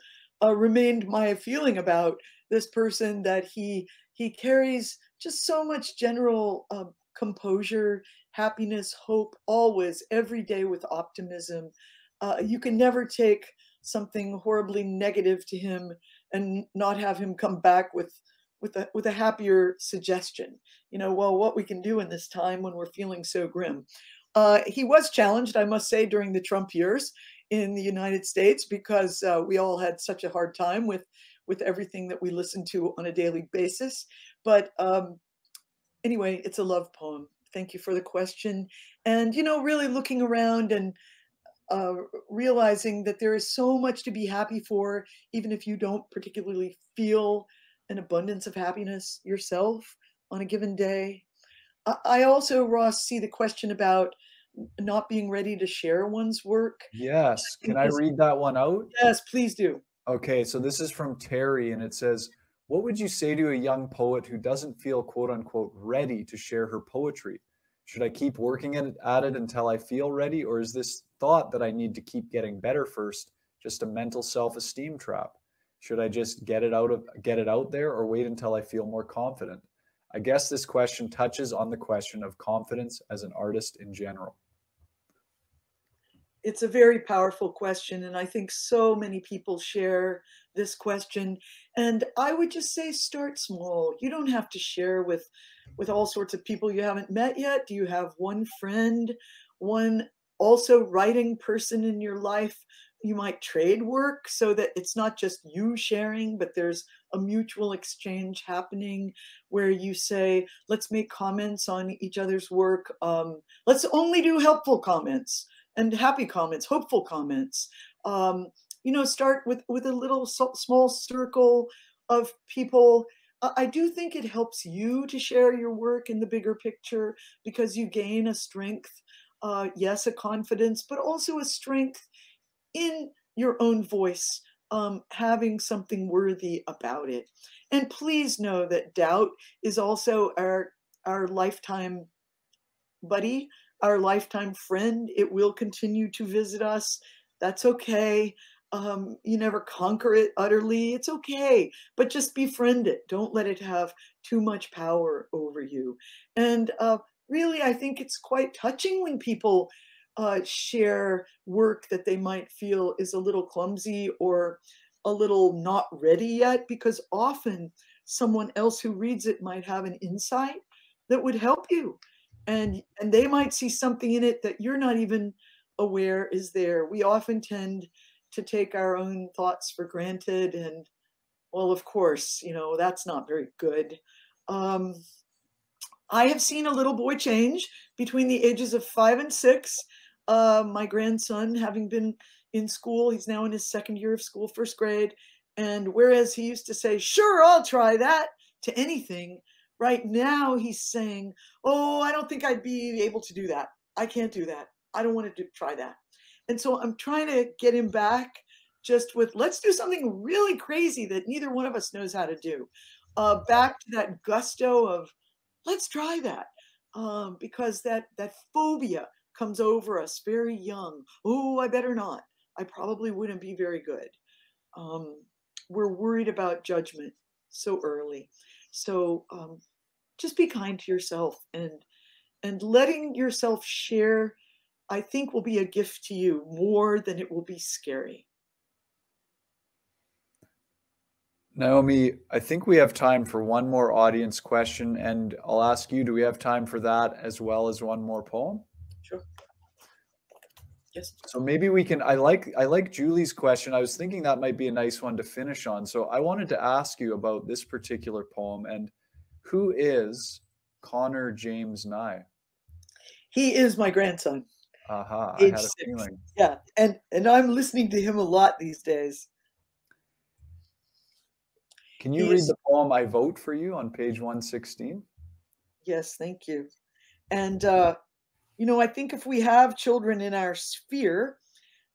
Uh, remained my feeling about this person, that he he carries just so much general uh, composure, happiness, hope, always, every day with optimism. Uh, you can never take something horribly negative to him and not have him come back with with a, with a happier suggestion. You know, well, what we can do in this time when we're feeling so grim. Uh, he was challenged, I must say, during the Trump years in the United States, because uh, we all had such a hard time with, with everything that we listened to on a daily basis. But um, anyway, it's a love poem. Thank you for the question. And, you know, really looking around and uh, realizing that there is so much to be happy for, even if you don't particularly feel an abundance of happiness yourself on a given day. I also, Ross, see the question about not being ready to share one's work. Yes. Can I read that one out? Yes, please do. Okay. So this is from Terry, and it says, what would you say to a young poet who doesn't feel, quote unquote, ready to share her poetry? Should I keep working at it until I feel ready? Or is this thought that I need to keep getting better first just a mental self-esteem trap? Should I just get it out of get it out there or wait until I feel more confident? I guess this question touches on the question of confidence as an artist in general. It's a very powerful question, and I think so many people share this question. And I would just say, start small. You don't have to share with, with all sorts of people you haven't met yet. Do you have one friend, one also writing person in your life? You might trade work so that it's not just you sharing, but there's a mutual exchange happening where you say, let's make comments on each other's work. Um, let's only do helpful comments and happy comments, hopeful comments. Um, you know, start with, with a little so, small circle of people. I do think it helps you to share your work in the bigger picture because you gain a strength, uh, yes, a confidence, but also a strength in your own voice, um, having something worthy about it. And please know that doubt is also our, our lifetime buddy, our lifetime friend. It will continue to visit us. That's okay. Um, you never conquer it utterly. It's okay, but just befriend it. Don't let it have too much power over you. And uh, really, I think it's quite touching when people Uh, share work that they might feel is a little clumsy or a little not ready yet, because often someone else who reads it might have an insight that would help you. And, and they might see something in it that you're not even aware is there. We often tend to take our own thoughts for granted and, well, of course, you know, that's not very good. Um, I have seen a little boy change between the ages of five and six. Uh, my grandson, having been in school, he's now in his second year of school, first grade. And whereas he used to say, sure, I'll try that to anything, right now he's saying, oh, I don't think I'd be able to do that. I can't do that. I don't want to do, try that. And so I'm trying to get him back just with, let's do something really crazy that neither one of us knows how to do. Uh, back to that gusto of, let's try that. Um, because that, that phobia comes over us very young. Oh, I better not. I probably wouldn't be very good. Um, we're worried about judgment so early. So um, just be kind to yourself, and, and letting yourself share, I think, will be a gift to you more than it will be scary. Naomi, I think we have time for one more audience question, and I'll ask you, do we have time for that as well as one more poem? Sure. Yes. So maybe we can, I like, I like Julie's question. I was thinking that might be a nice one to finish on. So I wanted to ask you about this particular poem, and who is Connor James Nye? He is my grandson. Aha, I had a feeling. Yeah, and, and I'm listening to him a lot these days. Can you read the poem I Vote For You on page one sixteen? Yes, thank you. And, uh, you know, I think if we have children in our sphere,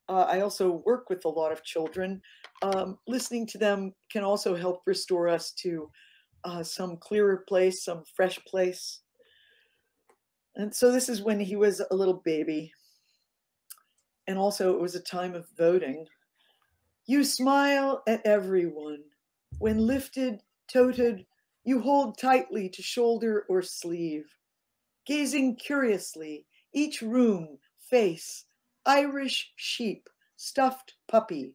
uh, I also work with a lot of children, um, listening to them can also help restore us to uh, some clearer place, some fresh place. And so this is when he was a little baby. And also it was a time of voting. You smile at everyone. When lifted, toted, you hold tightly to shoulder or sleeve. gazing curiously, each room, face, Irish sheep, stuffed puppy,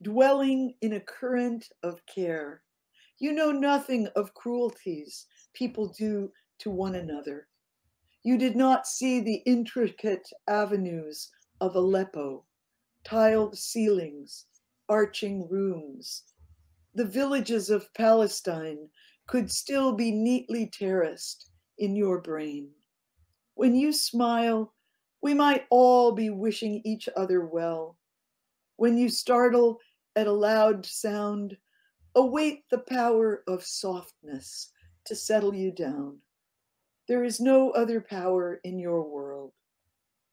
dwelling in a current of care. You know nothing of cruelties people do to one another. You did not see the intricate avenues of Aleppo, tiled ceilings, arching rooms. The villages of Palestine could still be neatly terraced in your brain. When you smile, we might all be wishing each other well. When you startle at a loud sound, await the power of softness to settle you down. There is no other power in your world.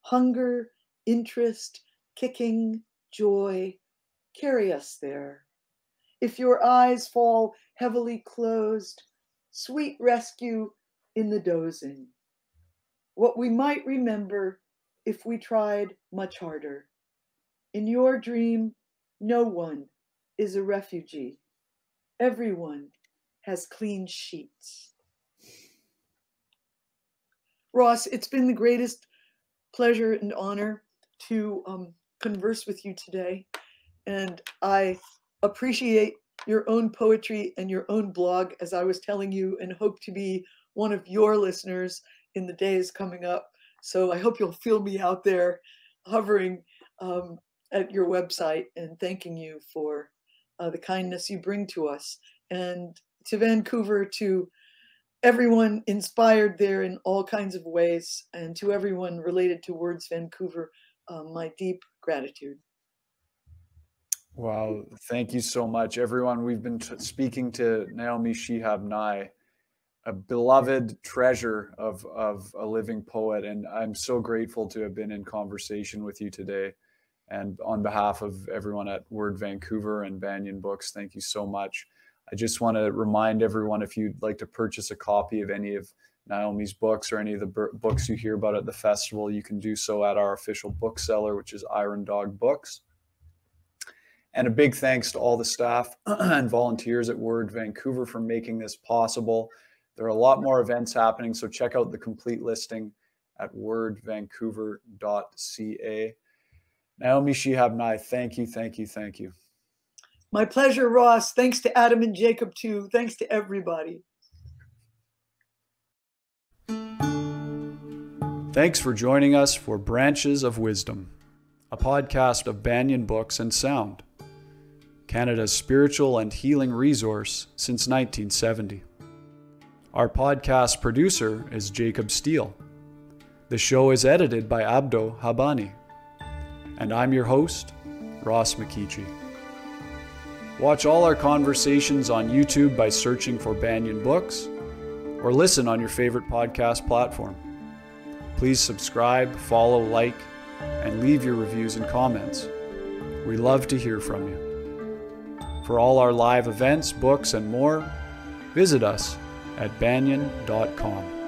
Hunger, interest, kicking, joy, carry us there. If your eyes fall heavily closed, sweet rescue in the dozing. What we might remember if we tried much harder. In your dream, no one is a refugee. Everyone has clean sheets. Ross, it's been the greatest pleasure and honor to um, converse with you today. And I appreciate your own poetry and your own blog, as I was telling you, and hope to be one of your listeners in the days coming up. So I hope you'll feel me out there hovering um, at your website and thanking you for Uh, the kindness you bring to us, and to Vancouver, to everyone inspired there in all kinds of ways, and to everyone related to Words Vancouver, uh, my deep gratitude. Wow, thank you so much, everyone. We've been t speaking to Naomi Shihab Nye, a beloved treasure of, of a living poet, and I'm so grateful to have been in conversation with you today. And on behalf of everyone at Word Vancouver and Banyen Books, thank you so much. I just want to remind everyone, if you'd like to purchase a copy of any of Naomi's books or any of the books you hear about at the festival, you can do so at our official bookseller, which is Iron Dog Books. And a big thanks to all the staff and volunteers at Word Vancouver for making this possible. There are a lot more events happening, so check out the complete listing at word vancouver dot c a. Naomi Shihab Nye, thank you, thank you, thank you. My pleasure, Ross. Thanks to Adam and Jacob, too. Thanks to everybody. Thanks for joining us for Branches of Wisdom, a podcast of Banyen Books and Sound, Canada's spiritual and healing resource since nineteen seventy. Our podcast producer is Jacob Steele. The show is edited by Abdo Habani. And I'm your host, Ross McKeachie. Watch all our conversations on YouTube by searching for Banyen Books, or listen on your favorite podcast platform. Please subscribe, follow, like, and leave your reviews and comments. We love to hear from you. For all our live events, books, and more, visit us at banyen dot com.